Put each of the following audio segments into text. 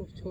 of 6 2.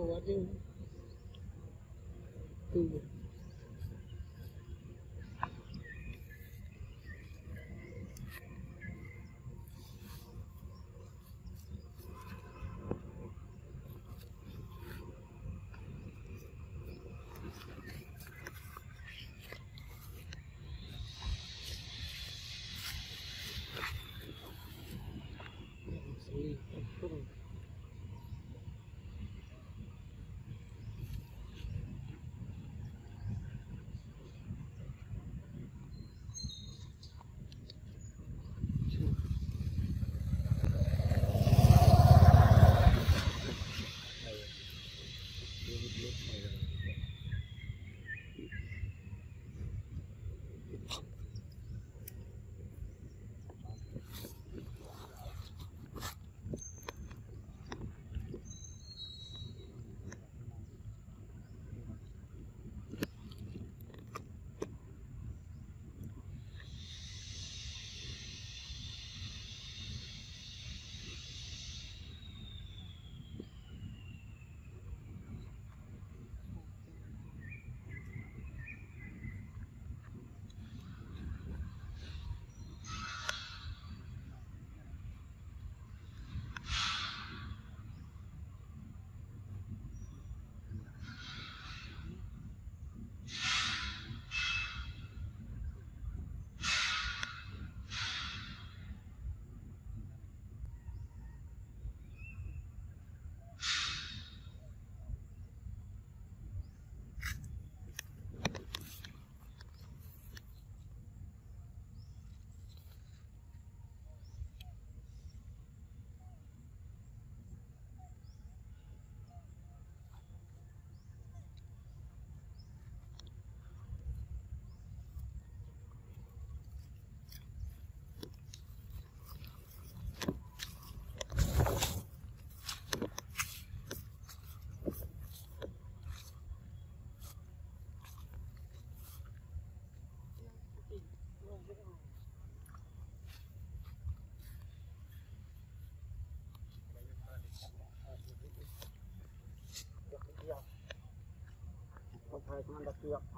Hãy subscribe cho kênh Ghiền Mì Gõ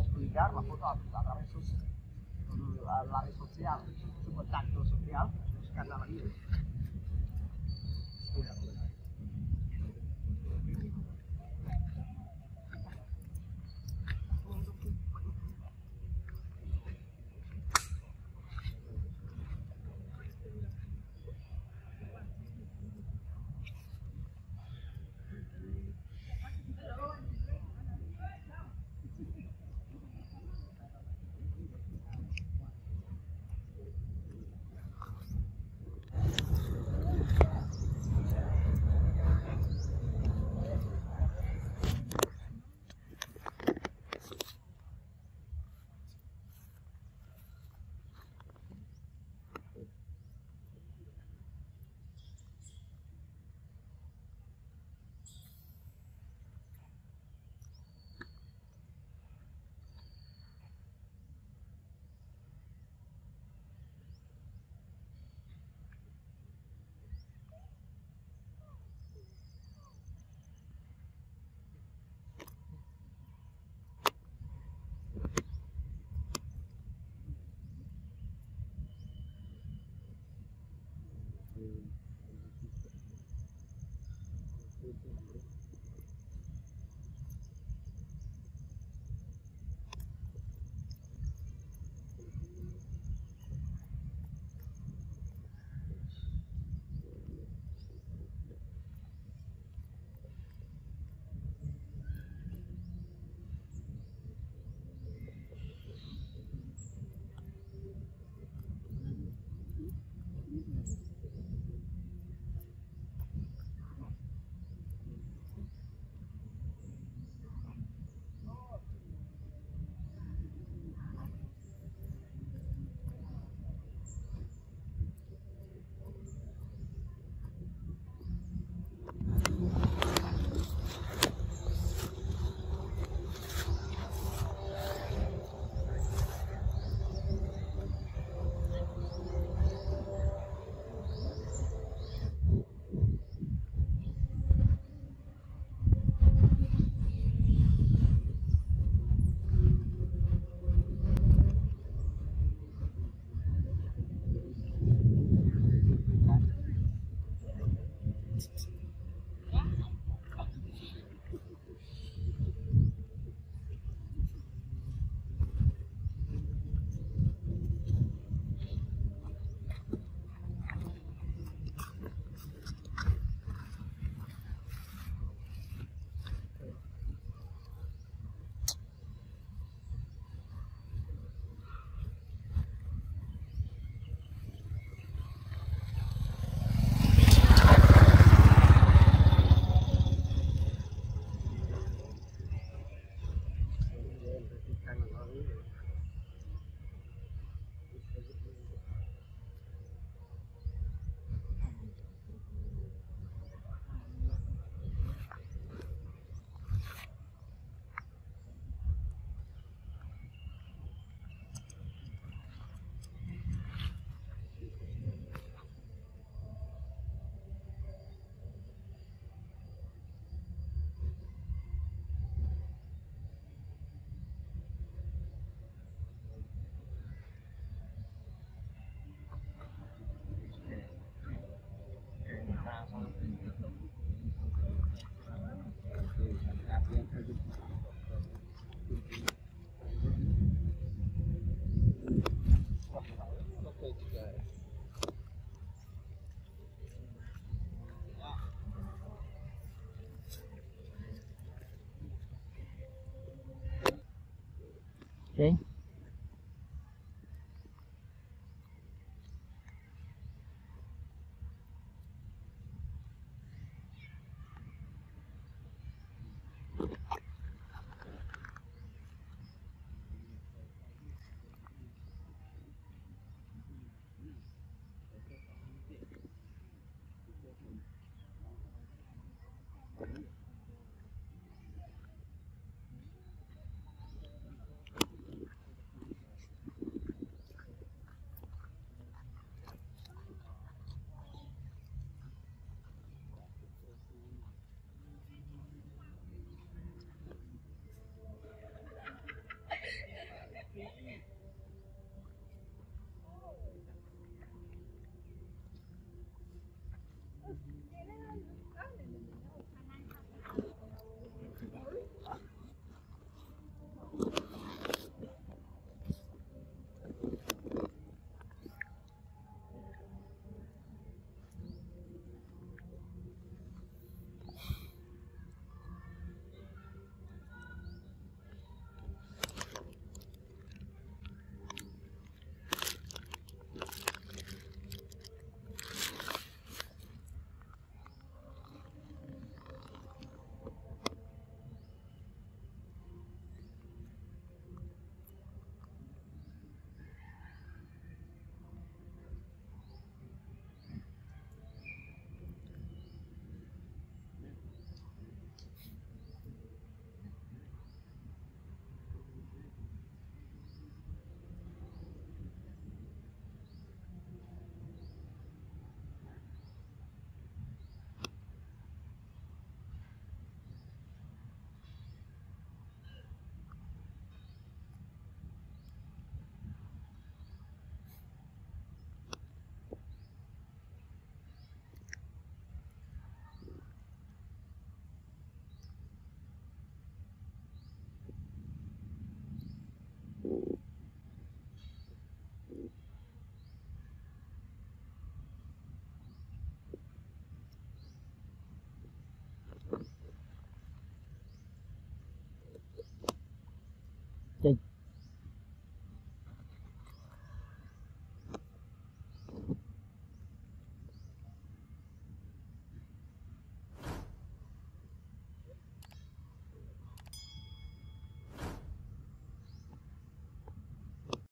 Publicar la foto a través de la red social, su contacto social, buscando a la vida.